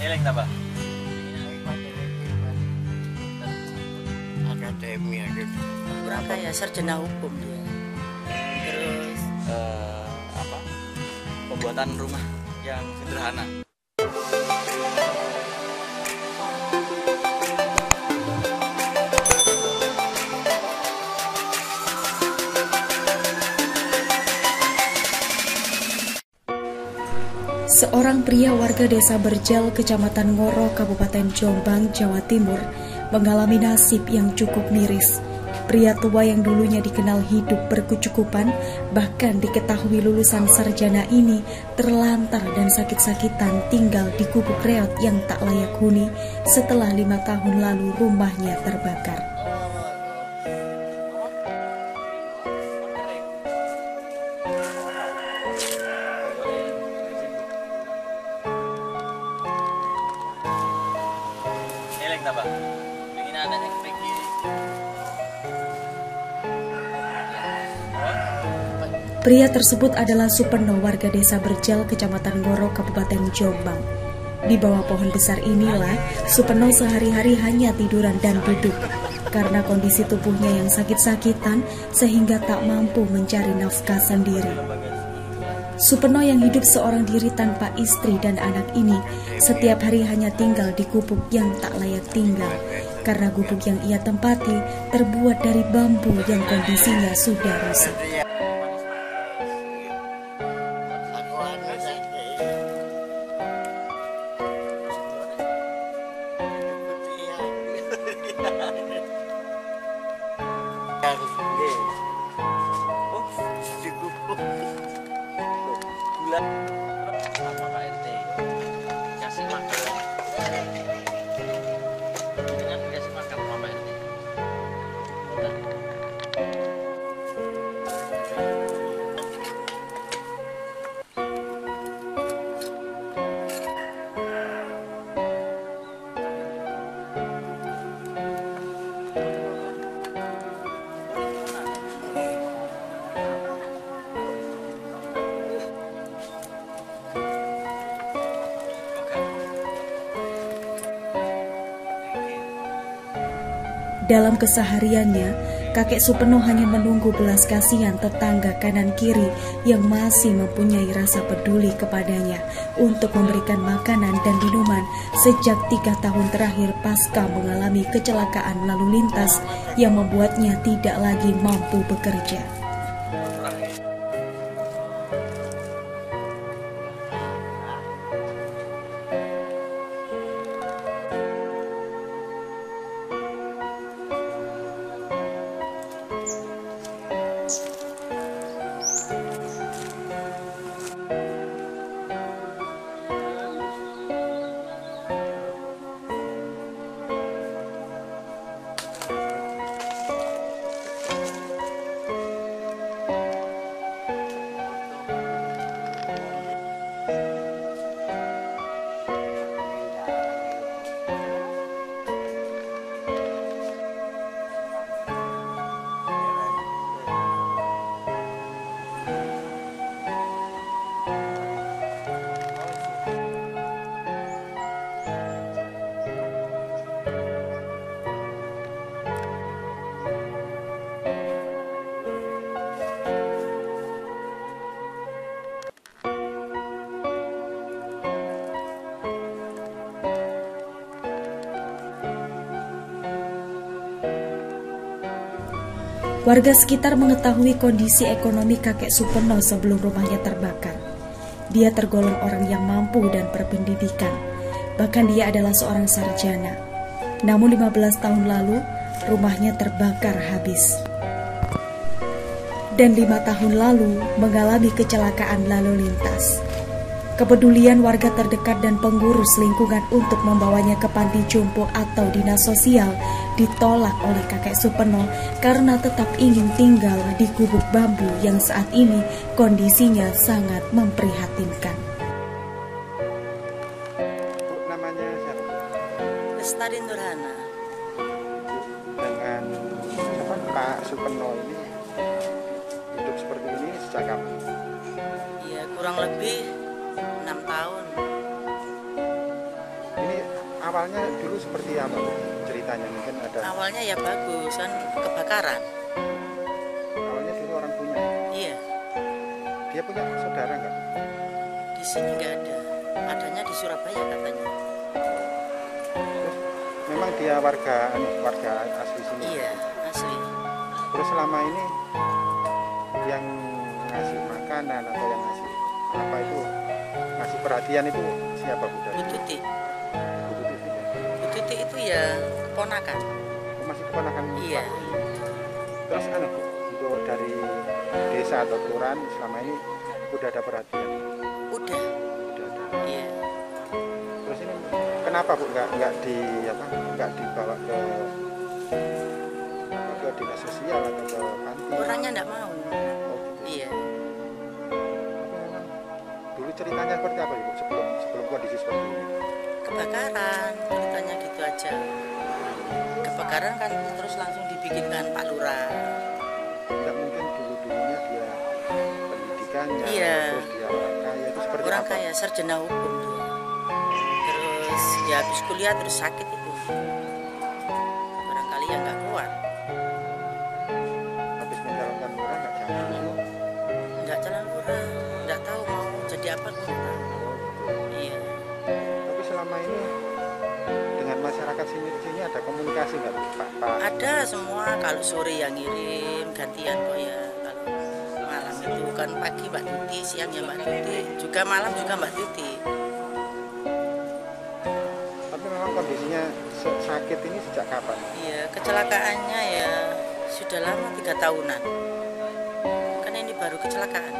Eling tambah. Akademi gitu. Kurang kayak sarjana hukum dia. Terus apa? Pembuatan rumah yang sederhana. Seorang pria warga desa Berjel, Kecamatan Ngoro, Kabupaten Jombang, Jawa Timur, mengalami nasib yang cukup miris. Pria tua yang dulunya dikenal hidup berkecukupan, bahkan diketahui lulusan sarjana ini terlantar dan sakit-sakitan tinggal di gubuk reot yang tak layak huni setelah 5 tahun lalu rumahnya terbakar. Pria tersebut adalah Supeno, warga desa Berjel, Kecamatan Ngoro, Kabupaten Jombang. Di bawah pohon besar inilah Supeno sehari-hari hanya tiduran dan duduk karena kondisi tubuhnya yang sakit-sakitan sehingga tak mampu mencari nafkah sendiri. Supeno yang hidup seorang diri tanpa istri dan anak ini setiap hari hanya tinggal di gubuk yang tak layak tinggal karena gubuk yang ia tempati terbuat dari bambu yang kondisinya sudah rusak. Dalam kesehariannya, kakek Supeno hanya menunggu belas kasihan tetangga kanan kiri yang masih mempunyai rasa peduli kepadanya untuk memberikan makanan dan minuman sejak 3 tahun terakhir pasca mengalami kecelakaan lalu lintas yang membuatnya tidak lagi mampu bekerja. Warga sekitar mengetahui kondisi ekonomi kakek Supeno sebelum rumahnya terbakar. Dia tergolong orang yang mampu dan berpendidikan. Bahkan dia adalah seorang sarjana. Namun 15 tahun lalu, rumahnya terbakar habis. Dan 5 tahun lalu, mengalami kecelakaan lalu lintas. Kepedulian warga terdekat dan pengurus lingkungan untuk membawanya ke panti jompo atau dinas sosial ditolak oleh kakek Supeno karena tetap ingin tinggal di gubuk bambu yang saat ini kondisinya sangat memprihatinkan. Namanya siapa? Lestari Nurhana. Dengan Pak Supeno ini hidup seperti ini sejak kapan? Ya kurang lebih 6 tahun. awalnya dulu seperti apa ceritanya? Mungkin ada. Awalnya ya bagus, kan kebakaran. Awalnya dulu orang punya. Iya. Dia punya saudara nggak? Di sini nggak ada. Adanya di Surabaya katanya. Terus, memang dia warga asli sini. Iya, asli. Terus selama ini yang ngasih makanan atau yang ngasih apa itu ngasih perhatian itu siapa, Bu? Bu Titik. Bu Titik itu ya keponakan. Masih keponakan. Iya. Terus untuk dari desa atau kelurahan selama ini udah ada perhatian? Udah. Udah ada. Iya. Terus ini kenapa, Bu, nggak dibawa ke dinas sosial atau ke panti? Orangnya nggak mau. Ceritanya seperti apa, Ibu, sebelum kondisi seperti ini? Kebakaran, ceritanya gitu aja. Kebakaran kan terus langsung dibikinkan Pak Lurah. Tidak mungkin dulu-dulunya dia pendidikannya, iya. Terus dia orang kaya, itu seperti orang apa? Kaya, sarjana hukum tuh. Terus ya habis kuliah terus sakit itu. Barangkali ya nggak kuat. Habis menjalankan lurah nggak jalan lurah? Nggak jalan lurah, nggak tahu mau jadi apa pun. Iya. Tapi selama ini dengan masyarakat sini ada komunikasi nggak, Pak? Ada semua, kalau sore yang ngirim gantian kok ya. Kalau malam itu kan pagi Mbak Tuti, siangnya Mbak Tuti, juga malam juga Mbak Tuti. Tapi memang kondisinya sakit ini sejak kapan? Iya, kecelakaannya ya sudah lama, 3 tahunan. Kan ini baru kecelakaan.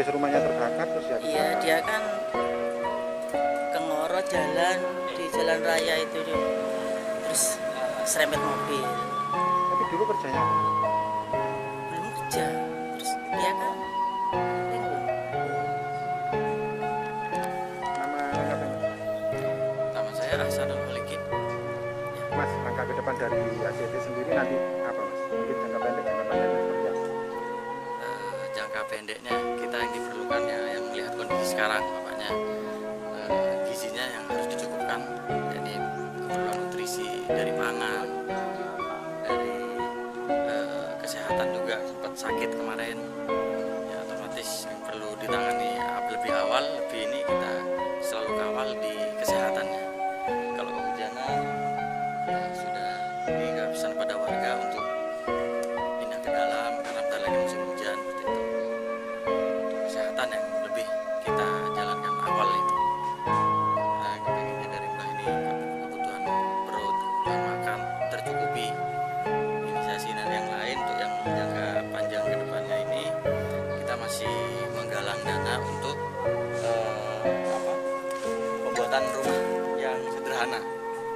Habis rumahnya terbakar terus ya? Iya, dia kan ke Ngoro jalan, di jalan raya itu terus serempet mobil. Tapi dulu kerjanya? Belum kerja, terus dia kan bingung. Nama lengkapnya? Nama saya Rahsana Malikit. Mas, langkah ke depan dari ACB sendiri nanti apa, Mas? Mungkin jangka pendek seperti apa? Jangka pendeknya kita yang diperlukan ya, yang melihat kondisi sekarang bapaknya, gizinya yang harus dicukupkan, jadi keperluan nutrisi dari pangan, dari kesehatan juga. Sempat sakit kemarin ya, otomatis yang perlu ditangani lebih awal, lebih ini kita selalu kawal di kesehatannya. Kalau kehujanan ya sudah dihabiskan pada warga untuk pindah ke dalam karena kita lagi musim hujan seperti itu. Kesehatan yang lebih kita jalankan awal itu. Nah, kepengennya dari Mbah ini kebutuhan perut, kebutuhan makan tercukupi. Imunisasi dan yang lain untuk yang jangka panjang ke depannya ini kita masih menggalang dana untuk pembuatan rumah yang sederhana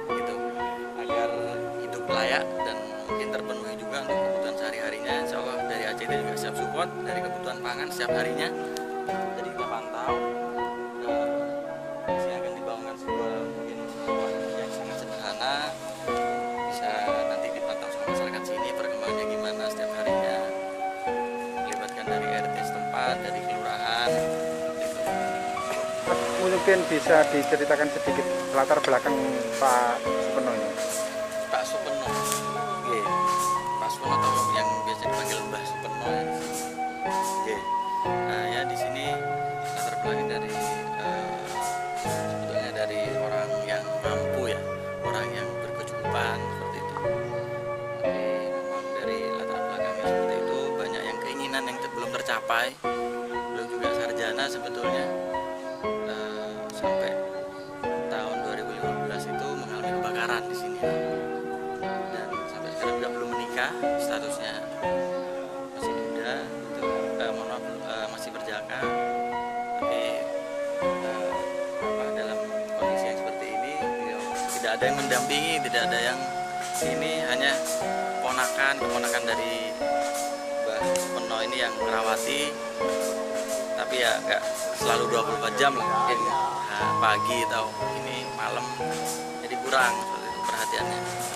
gitu, agar hidup layak dan mungkin terpenuhi juga untuk kebutuhan sehari-harinya. Insya Allah dari ACB juga siap support dari kebutuhan pangan setiap harinya. Jadi kita pantau, disini akan dibangunkan sebuah yang sangat sederhana, bisa nanti dipantau sama masyarakat sini perkembangannya gimana setiap harinya, melibatkan dari RT setempat, dari kelurahan. Mungkin bisa diceritakan sedikit latar belakang Pak Supeno ini? Pak Supeno, yeah. Pak Supeno atau yang biasa dipanggil Mbah Supeno ya. Yeah. Nah ya di sini latar belakang dari sebetulnya dari orang yang mampu ya, orang yang berkecukupan seperti itu. Jadi memang dari latar belakangnya seperti itu, banyak yang keinginan yang belum tercapai, belum juga sarjana sebetulnya. Sampai tahun 2015 itu mengalami kebakaran di sini dan sampai sekarang juga belum menikah, statusnya masih muda itu, masih berjaka, tapi dalam kondisi yang seperti ini tidak ada yang mendampingi, tidak ada yang ini, hanya keponakan dari Mbak Supeno ini yang merawati. Tapi ya nggak selalu 24 jam lah, mungkin pagi atau ini malam, jadi kurang perhatiannya.